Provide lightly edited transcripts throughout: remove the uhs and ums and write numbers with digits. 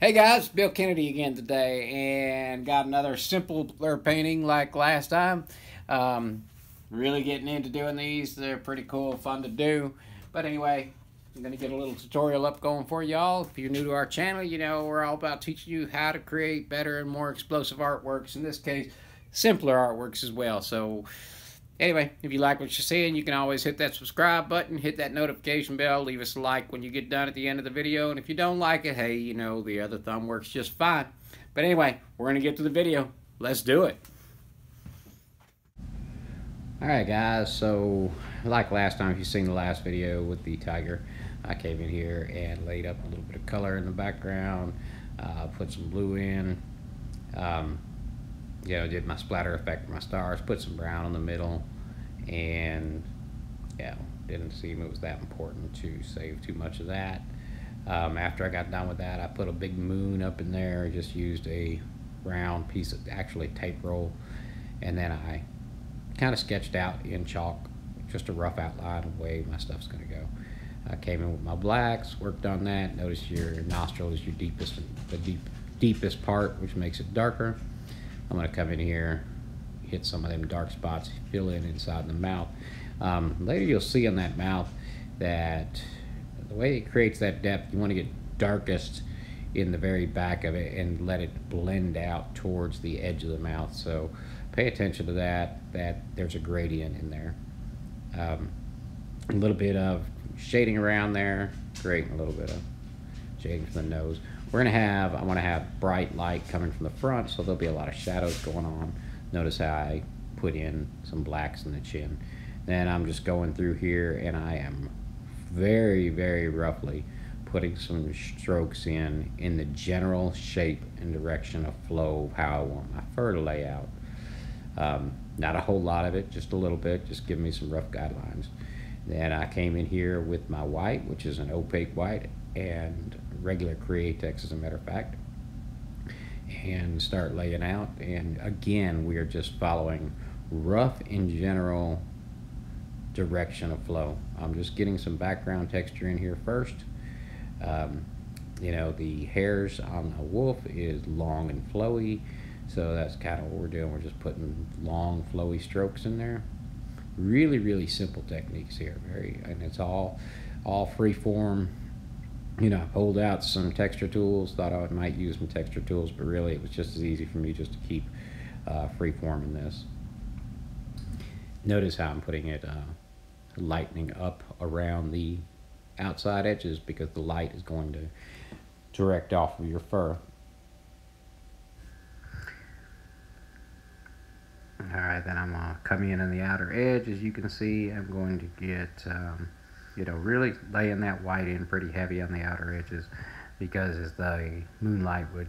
Hey guys, Bill Kennedy again today, and got another simpler painting like last time. Really getting into doing these. They're pretty cool, fun to do. But anyway, I'm going to get a little tutorial up going for y'all. If you're new to our channel, you know we're all about teaching you how to create better and more explosive artworks. In this case, simpler artworks as well. So anyway, if you like what you're seeing, you can always hit that subscribe button, hit that notification bell, leave us a like when you get done at the end of the video, and if you don't like it, hey, you know, the other thumb works just fine. But anyway, we're going to get to the video. Let's do it. Alright guys, so like last time, if you've seen the last video with the tiger, I came in here and laid up a little bit of color in the background, put some blue in, you know, did my splatter effect for my stars, put some brown in the middle, and yeah, didn't seem it was that important to save too much of that. After I got done with that, I put a big moon up in there, just used a round piece of actually tape roll, and then I kind of sketched out in chalk just a rough outline of the way my stuff's going to go. I came in with my blacks, worked on that. Notice your nostril is your deepest, the deepest part, which makes it darker. I'm going to come in here, hit some of them dark spots, fill in inside the mouth. Later you'll see on that mouth that the way it creates that depth, you want to get darkest in the very back of it and let it blend out towards the edge of the mouth. So pay attention to that there's a gradient in there. A little bit of shading around there, creating a little bit of shading from the nose. We're gonna have, I wanna have bright light coming from the front, so there'll be a lot of shadows going on. Notice how I put in some blacks in the chin. Then I'm just going through here and I am very, very roughly putting some strokes in the general shape and direction of flow of how I want my fur to lay out. Not a whole lot of it, just a little bit, just give me some rough guidelines. Then I came in here with my white, which is an opaque white, and regular Createx as a matter of fact, and start laying out. And again, we are just following rough and general direction of flow. I'm just getting some background texture in here first. You know, the hairs on a wolf is long and flowy, so that's kind of what we're doing. We're just putting long flowy strokes in there. Really simple techniques here, and it's all free form. You know, I pulled out some texture tools, thought I might use some texture tools, but really it was just as easy for me just to keep free form in this. Notice how I'm putting it lightening up around the outside edges because the light is going to direct off of your fur. Alright, then I'm going to come in the outer edge. As you can see, I'm going to get... you know, really laying that white in pretty heavy on the outer edges, because as the moonlight would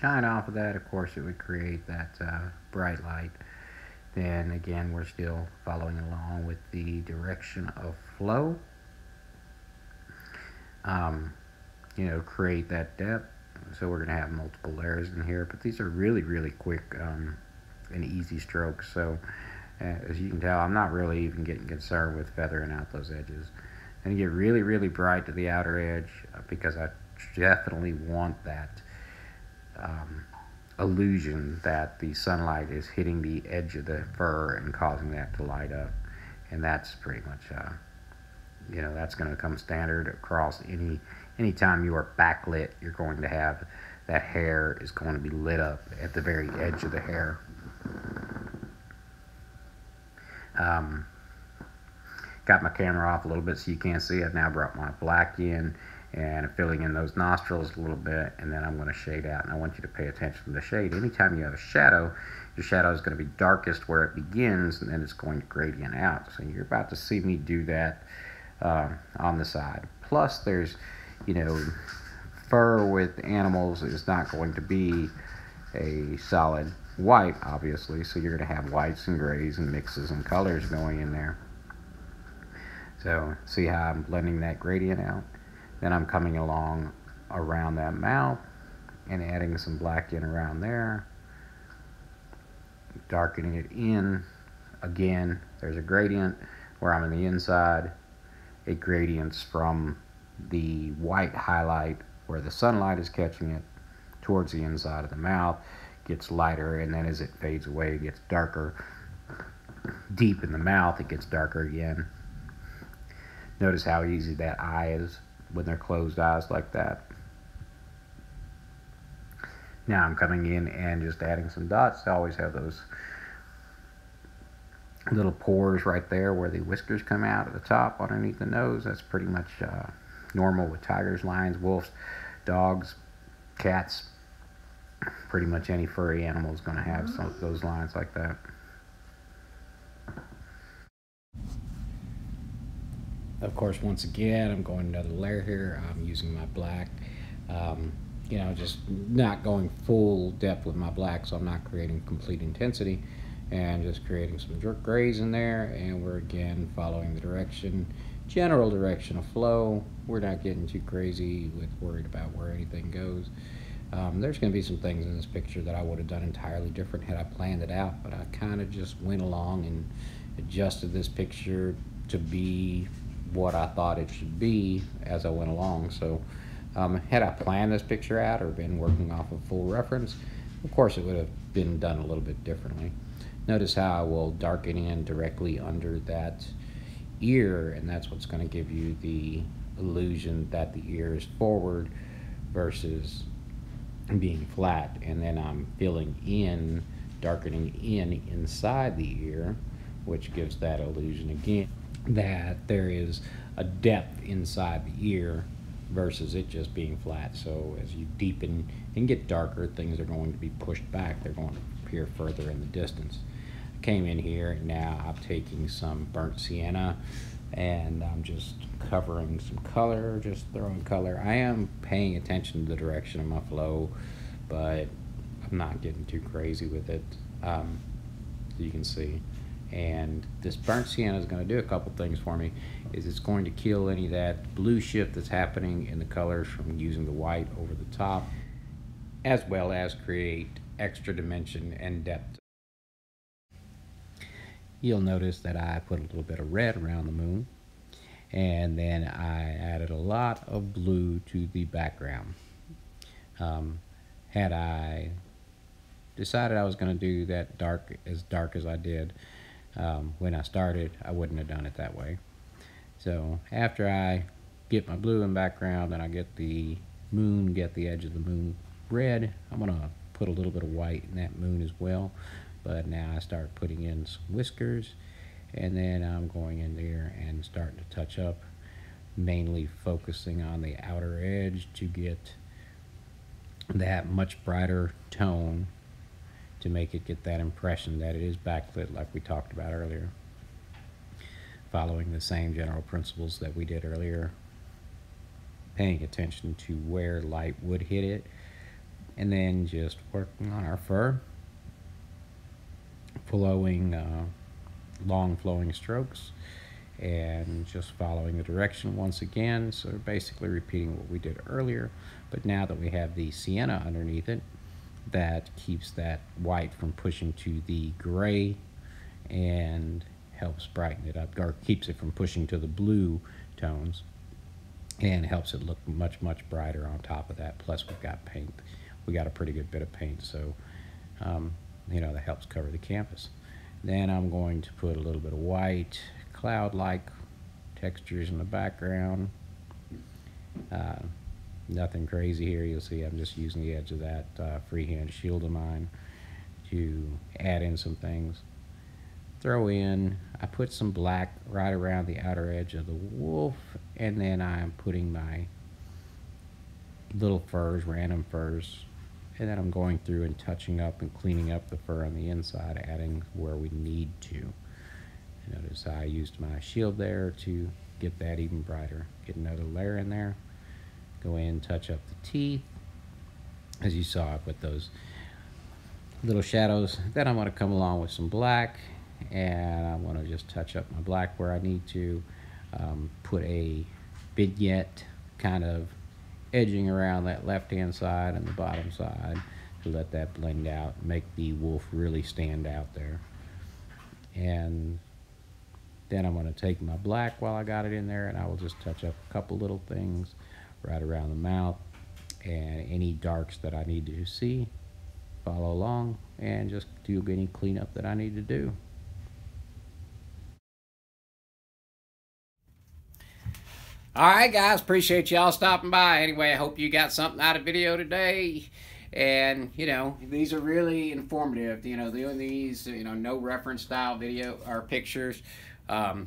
shine off of that, of course it would create that bright light. Then again, we're still following along with the direction of flow. You know, create that depth. So we're gonna have multiple layers in here, but these are really quick and easy strokes. So as you can tell, I'm not really even getting concerned with feathering out those edges. And get really bright to the outer edge because I definitely want that illusion that the sunlight is hitting the edge of the fur and causing that to light up. And that's pretty much, you know, that's going to come standard across any time you are backlit. You're going to have that hair is going to be lit up at the very edge of the hair. Got my camera off a little bit so you can't see. I've now brought my black in and I'm filling in those nostrils a little bit, and then I'm going to shade out. And I want you to pay attention to the shade. Anytime you have a shadow, your shadow is going to be darkest where it begins, and then it's going to gradient out. So you're about to see me do that on the side. Plus, there's, you know, fur with animals is not going to be a solid white, obviously, so you're going to have whites and grays and mixes and colors going in there. So see how I'm blending that gradient out? Then I'm coming along around that mouth and adding some black in around there, darkening it in. Again, there's a gradient where I'm in the inside. It gradients from the white highlight where the sunlight is catching it towards the inside of the mouth, gets lighter, and then as it fades away, it gets darker. Deep in the mouth, it gets darker again. Notice how easy that eye is when they're closed eyes like that. Now I'm coming in and just adding some dots. I always have those little pores right there where the whiskers come out at the top underneath the nose. That's pretty much normal with tigers, lions, wolves, dogs, cats. Pretty much any furry animal is going to have some of those lines like that. Of course, once again, I'm going another layer here. I'm using my black. You know, just not going full depth with my black, so I'm not creating complete intensity, and just creating some grays in there. And we're again following the direction, general direction of flow. We're not getting too crazy with worried about where anything goes. There's going to be some things in this picture that I would have done entirely different had I planned it out, but I kind of just went along and adjusted this picture to be what I thought it should be as I went along. So had I planned this picture out or been working off of full reference, of course it would have been done a little bit differently. Notice how I will darken in directly under that ear, and that's what's going to give you the illusion that the ear is forward versus being flat. And then I'm filling in, darkening in inside the ear, which gives that illusion again that there is a depth inside the ear versus it just being flat. So as you deepen and get darker, things are going to be pushed back. They're going to appear further in the distance. I came in here, and now I'm taking some burnt sienna, and I'm just covering some color, just throwing color. I am paying attention to the direction of my flow, but I'm not getting too crazy with it, you can see. And this burnt sienna is going to do a couple things for me. Is it's going to kill any of that blue shift that's happening in the colors from using the white over the top, as well as create extra dimension and depth. You'll notice that I put a little bit of red around the moon, and then I added a lot of blue to the background. Had I decided I was going to do that dark as I did, when I started, I wouldn't have done it that way. So after I get my blue in background and I get the moon, get the edge of the moon red, I'm gonna put a little bit of white in that moon as well. But now I start putting in some whiskers, and then I'm going in there and starting to touch up, mainly focusing on the outer edge to get that much brighter tone, to make it get that impression that it is backlit like we talked about earlier. Following the same general principles that we did earlier, paying attention to where light would hit it, and then just working on our fur, flowing long flowing strokes, and just following the direction once again. So basically repeating what we did earlier, but now that we have the sienna underneath it, that keeps that white from pushing to the gray and helps brighten it up, or keeps it from pushing to the blue tones and helps it look much, much brighter on top of that. Plus we've got paint. We got a pretty good bit of paint, so you know, that helps cover the canvas. Then I'm going to put a little bit of white cloud-like textures in the background. Nothing crazy here. You'll see I'm just using the edge of that freehand shield of mine to add in some things. Throw in, I put some black right around the outer edge of the wolf, and then I'm putting my little furs, random furs, and then I'm going through and touching up and cleaning up the fur on the inside, adding where we need to. Notice I used my shield there to get that even brighter. Get another layer in there. Go in, touch up the teeth. As you saw, I put those little shadows. Then I'm going to come along with some black, and I want to just touch up my black where I need to. Put a vignette kind of edging around that left-hand side and the bottom side to let that blend out, make the wolf really stand out there. And then I'm going to take my black while I got it in there, and I will just touch up a couple little things right around the mouth, and any darks that I need to see, follow along, and just do any cleanup that I need to do. All right, guys, appreciate y'all stopping by. Anyway, I hope you got something out of video today. And, you know, these are really informative. You know, doing these, you know, no reference style video or pictures,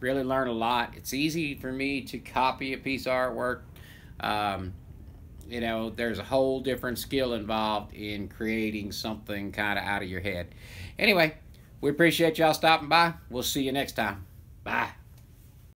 really learn a lot. It's easy for me to copy a piece of artwork. You know, there's a whole different skill involved in creating something kind of out of your head. Anyway, we appreciate y'all stopping by. We'll see you next time. Bye.